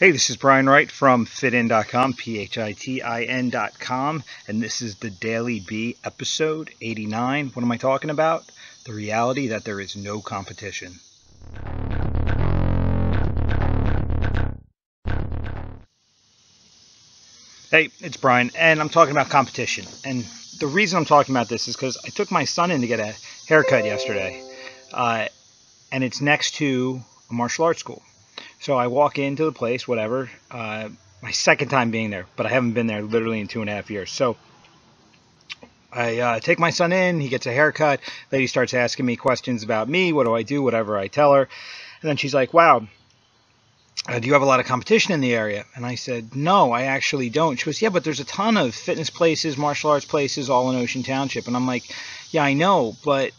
Hey, this is Brian Wright from fitin.com, PHITIN.com, and this is The Daily Bee, episode 89. What am I talking about? The reality that there is no competition. Hey, it's Brian, and I'm talking about competition. And the reason I'm talking about this is because I took my son in to get a haircut yesterday, and it's next to a martial arts school. So I walk into the place, whatever, my second time being there, but I haven't been there literally in 2.5 years. So I take my son in, he gets a haircut, lady starts asking me questions about me, what do, whatever I tell her. And then she's like, wow. Do you have a lot of competition in the area? And I said, no, I actually don't. She goes, yeah, but there's a ton of fitness places, martial arts places, all in Ocean Township. And I'm like, yeah, I know, but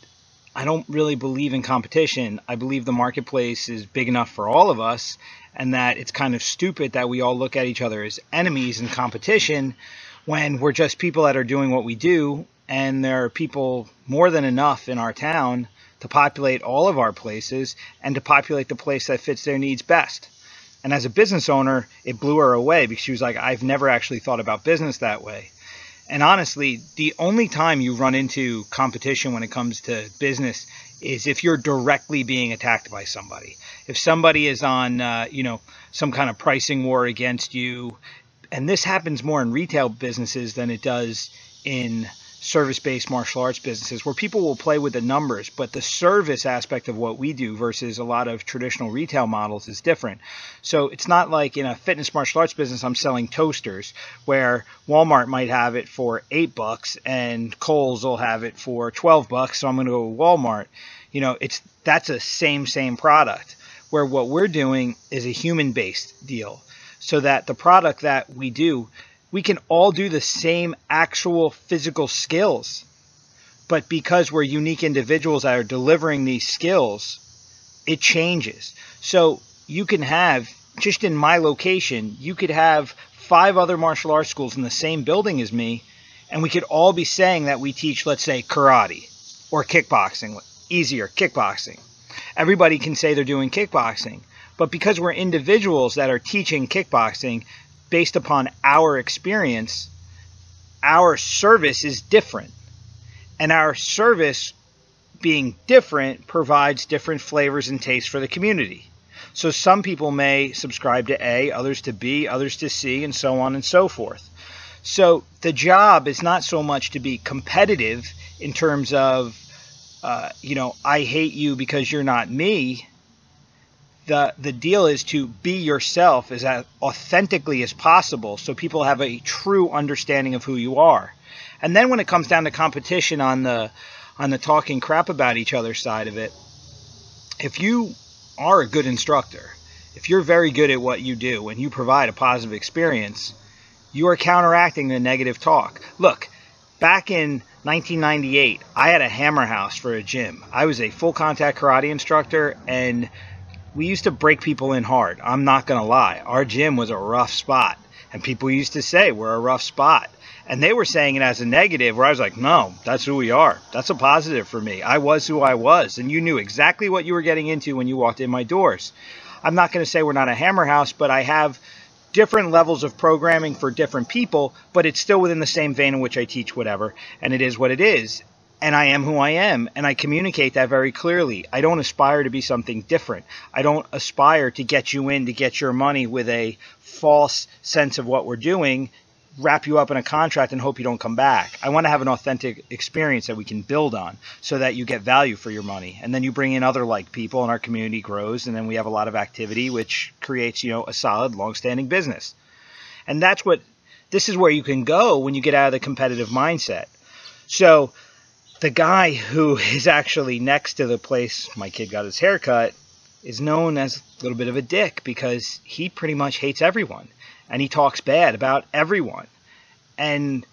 I don't really believe in competition. I believe the marketplace is big enough for all of us, and that it's kind of stupid that we all look at each other as enemies in competition when we're just people that are doing what we do, and there are people more than enough in our town to populate all of our places and to populate the place that fits their needs best. And as a business owner, it blew her away because she was like, I've never actually thought about business that way. And honestly, the only time you run into competition when it comes to business is if you're directly being attacked by somebody. If somebody is on, some kind of pricing war against you, and this happens more in retail businesses than it does in service-based martial arts businesses, where people will play with the numbers, but the service aspect of what we do versus a lot of traditional retail models is different. So it's not like in a fitness martial arts business, I'm selling toasters where Walmart might have it for $8 and Kohl's will have it for $12. So I'm going to go with Walmart. You know, that's a same product, where what we're doing is a human-based deal, so that the product that we do, we can all do the same actual physical skills, but because we're unique individuals that are delivering these skills, it changes. So you can have, just in my location, you could have 5 other martial arts schools in the same building as me, and we could all be saying that we teach, let's say, karate or kickboxing, easier kickboxing. Everybody can say they're doing kickboxing, but because we're individuals that are teaching kickboxing, based upon our experience, our service is different. And our service being different provides different flavors and tastes for the community. So some people may subscribe to A, others to B, others to C, and so on and so forth. So the job is not so much to be competitive in terms of, I hate you because you're not me. The deal is to be yourself as authentically as possible, so people have a true understanding of who you are. And then when it comes down to competition on the talking crap about each other side of it, if you are a good instructor, if you're very good at what you do and you provide a positive experience, you are counteracting the negative talk. Look, back in 1998, I had a hammer house for a gym. I was a full contact karate instructor, and we used to break people in hard. I'm not going to lie. Our gym was a rough spot. And people used to say we're a rough spot. And they were saying it as a negative, where I was like, no, that's who we are. That's a positive for me. I was who I was. And you knew exactly what you were getting into when you walked in my doors. I'm not going to say we're not a hammer house, but I have different levels of programming for different people, but it's still within the same vein in which I teach whatever. And it is what it is. And I am who I am, and I communicate that very clearly. I don't aspire to be something different. I don't aspire to get you in to get your money with a false sense of what we're doing, wrap you up in a contract, and hope you don't come back. I want to have an authentic experience that we can build on so that you get value for your money. And then you bring in other like people, and our community grows, and then we have a lot of activity, which creates, a solid, long-standing business. And this is where you can go when you get out of the competitive mindset. So the guy who is actually next to the place my kid got his haircut is known as a little bit of a dick, because he pretty much hates everyone, and he talks bad about everyone. And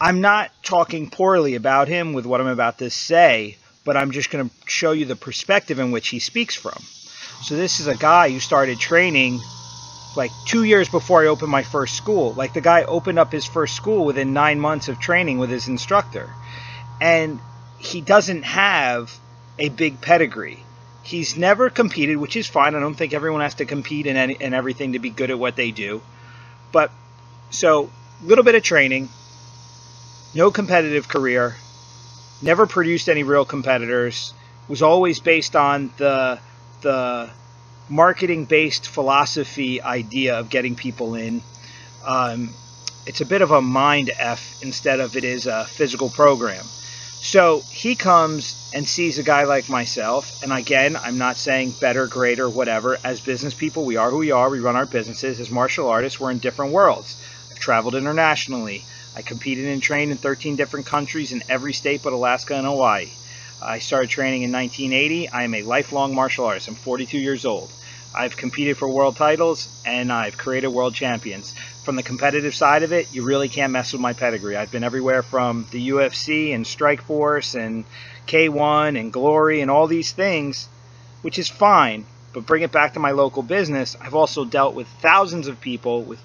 I'm not talking poorly about him with what I'm about to say, but I'm just going to show you the perspective in which he speaks from. So this is a guy who started training like 2 years before I opened my first school. Like, the guy opened up his first school within 9 months of training with his instructor. And he doesn't have a big pedigree. He's never competed, which is fine. I don't think everyone has to compete in everything to be good at what they do. But so a little bit of training, no competitive career, never produced any real competitors, was always based on the marketing-based philosophy idea of getting people in. It's a bit of a mind F instead of it is a physical program. So he comes and sees a guy like myself, and again, I'm not saying better, greater, whatever. As business people, we are who we are. We run our businesses. As martial artists, we're in different worlds. I've traveled internationally. I competed and trained in 13 different countries in every state but Alaska and Hawaii. I started training in 1980. I am a lifelong martial artist. I'm 42 years old. I've competed for world titles, and I've created world champions. From the competitive side of it, you really can't mess with my pedigree. I've been everywhere from the UFC and Strikeforce and K1 and Glory and all these things, which is fine, but bring it back to my local business. I've also dealt with thousands of people with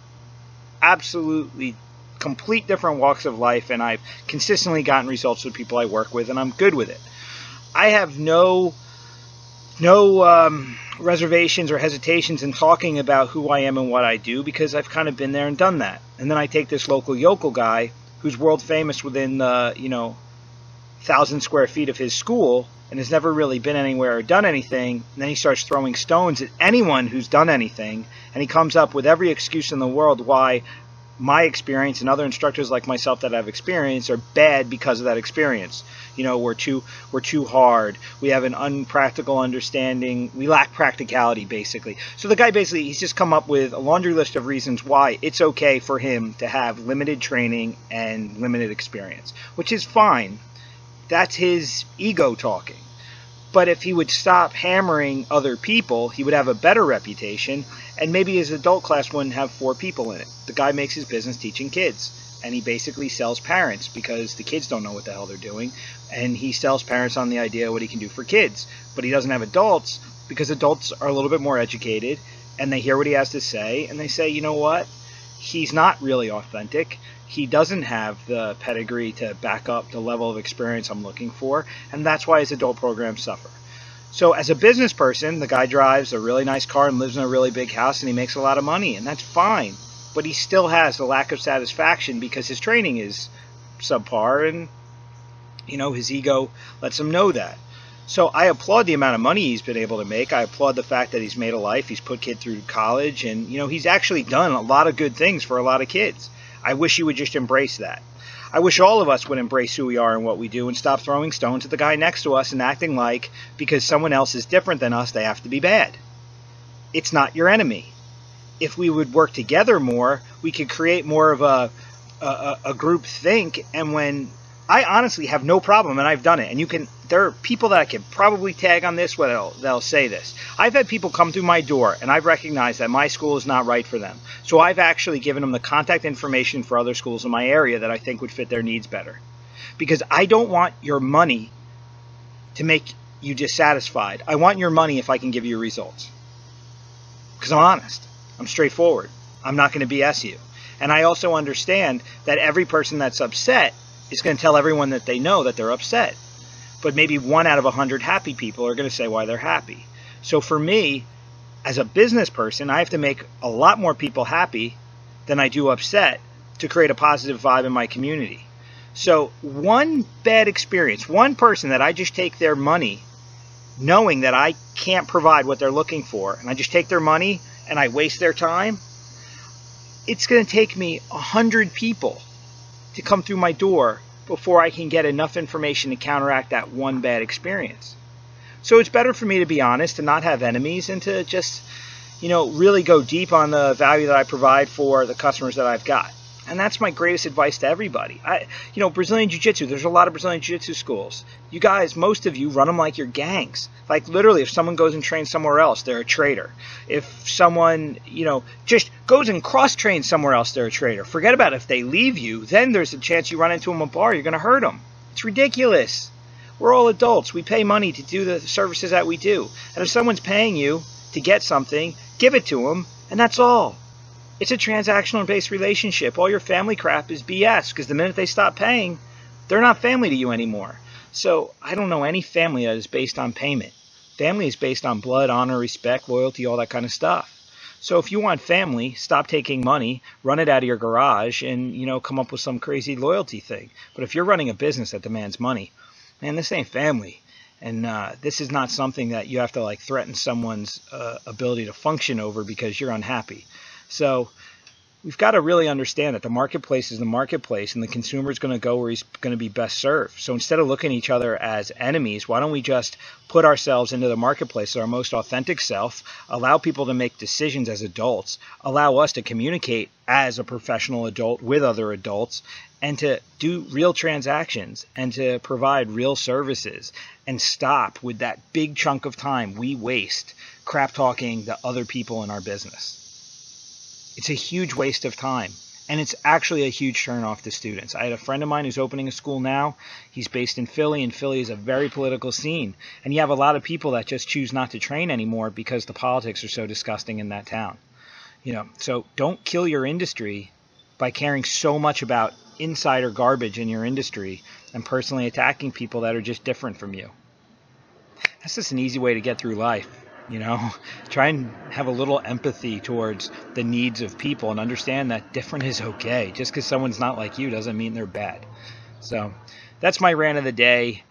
absolutely complete different walks of life, and I've consistently gotten results with people I work with, and I'm good with it. I have no reservations or hesitations in talking about who I am and what I do, because I've kind of been there and done that. And then I take this local yokel guy who's world famous within thousand square feet of his school and has never really been anywhere or done anything, and then he starts throwing stones at anyone who's done anything, and he comes up with every excuse in the world why my experience and other instructors like myself that I've experienced are bad because of that experience. We're too hard. We have an unpractical understanding. We lack practicality, basically. So the guy basically, he's just come up with a laundry list of reasons why it's okay for him to have limited training and limited experience, which is fine. That's his ego talking. But if he would stop hammering other people, he would have a better reputation, and maybe his adult class wouldn't have 4 people in it. The guy makes his business teaching kids, and he basically sells parents because the kids don't know what the hell they're doing, and he sells parents on the idea of what he can do for kids. But he doesn't have adults because adults are a little bit more educated, and they hear what he has to say, and they say, you know what? He's not really authentic. He doesn't have the pedigree to back up the level of experience I'm looking for, and that's why his adult programs suffer. So as a business person, the guy drives a really nice car and lives in a really big house, and he makes a lot of money, and that's fine. But he still has a lack of satisfaction because his training is subpar, and his ego lets him know that. So I applaud the amount of money he's been able to make. I applaud the fact that he's made a life. He's put kids through college, and he's actually done a lot of good things for a lot of kids. I wish he would just embrace that. I wish all of us would embrace who we are and what we do and stop throwing stones at the guy next to us and acting like because someone else is different than us, they have to be bad. It's not your enemy. If we would work together more, we could create more of a group think. And when I honestly have no problem, and I've done it, and there are people that I can probably tag on this where they'll say this. I've had people come through my door, and I've recognized that my school is not right for them. So I've actually given them the contact information for other schools in my area that I think would fit their needs better. Because I don't want your money to make you dissatisfied. I want your money if I can give you results. Because I'm honest. I'm straightforward. I'm not going to BS you. And I also understand that every person that's upset is going to tell everyone that they know that they're upset. But maybe 1 out of 100 happy people are going to say why they're happy. So for me, as a business person, I have to make a lot more people happy than I do upset to create a positive vibe in my community. So one bad experience, one person that I just take their money knowing that I can't provide what they're looking for, and I just take their money and I waste their time, it's going to take me 100 people to come through my door before I can get enough information to counteract that one bad experience. So it's better for me to be honest and not have enemies and to just, really go deep on the value that I provide for the customers that I've got. And that's my greatest advice to everybody. Brazilian jiu-jitsu, there's a lot of Brazilian jiu-jitsu schools. You guys, most of you run them like your gangs. Like literally, if someone goes and trains somewhere else, they're a traitor. If someone, just goes and cross-trains somewhere else, they're a traitor. Forget about it. If they leave you, then there's a chance you run into them at a bar, you're going to hurt them. It's ridiculous. We're all adults. We pay money to do the services that we do. And if someone's paying you to get something, give it to them, and that's all. It's a transactional-based relationship. All your family crap is BS, because the minute they stop paying, they're not family to you anymore. So I don't know any family that is based on payment. Family is based on blood, honor, respect, loyalty, all that kind of stuff. So if you want family, stop taking money, run it out of your garage, and, you know, come up with some crazy loyalty thing. But if you're running a business that demands money, man, this ain't family. And this is not something that you have to, like, threaten someone's ability to function over because you're unhappy. So we've got to really understand that the marketplace is the marketplace, and the consumer is going to go where he's going to be best served. So instead of looking at each other as enemies, why don't we just put ourselves into the marketplace, our most authentic self, allow people to make decisions as adults, allow us to communicate as a professional adult with other adults, and to do real transactions and to provide real services, and stop with that big chunk of time we waste crap talking to other people in our business. It's a huge waste of time, and it's actually a huge turnoff to students. I had a friend of mine who's opening a school now. He's based in Philly, and Philly is a very political scene. And you have a lot of people that just choose not to train anymore because the politics are so disgusting in that town. You know, so don't kill your industry by caring so much about insider garbage in your industry and personally attacking people that are just different from you. That's just an easy way to get through life. You know, try and have a little empathy towards the needs of people and understand that different is okay. Just because someone's not like you doesn't mean they're bad. So that's my rant of the day.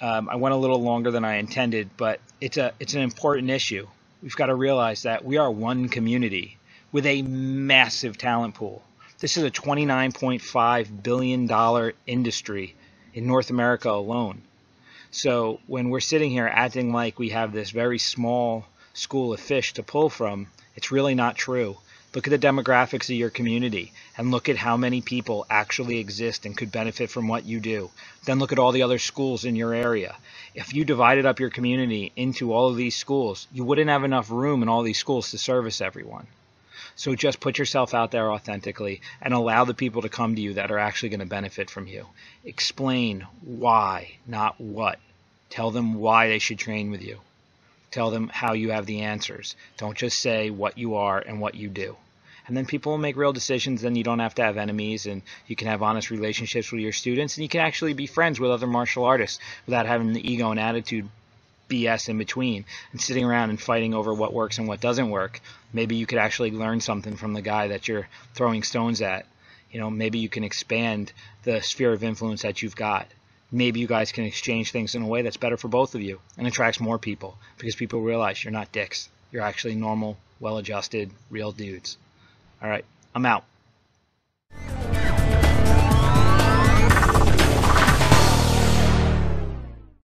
I went a little longer than I intended, but it's an important issue. We've got to realize that we are one community with a massive talent pool. This is a $29.5 billion industry in North America alone. So when we're sitting here acting like we have this very small school of fish to pull from, it's really not true. Look at the demographics of your community and look at how many people actually exist and could benefit from what you do. Then look at all the other schools in your area. If you divided up your community into all of these schools, you wouldn't have enough room in all these schools to service everyone. So just put yourself out there authentically and allow the people to come to you that are actually going to benefit from you. Explain why, not what. Tell them why they should train with you. Tell them how you have the answers. Don't just say what you are and what you do. And then people will make real decisions. Then you don't have to have enemies, and you can have honest relationships with your students, and you can actually be friends with other martial artists without having the ego and attitude BS in between and sitting around and fighting over what works and what doesn't work. Maybe you could actually learn something from the guy that you're throwing stones at. You know, maybe you can expand the sphere of influence that you've got. Maybe you guys can exchange things in a way that's better for both of you and attracts more people, because people realize you're not dicks. You're actually normal, well-adjusted, real dudes. All right, I'm out.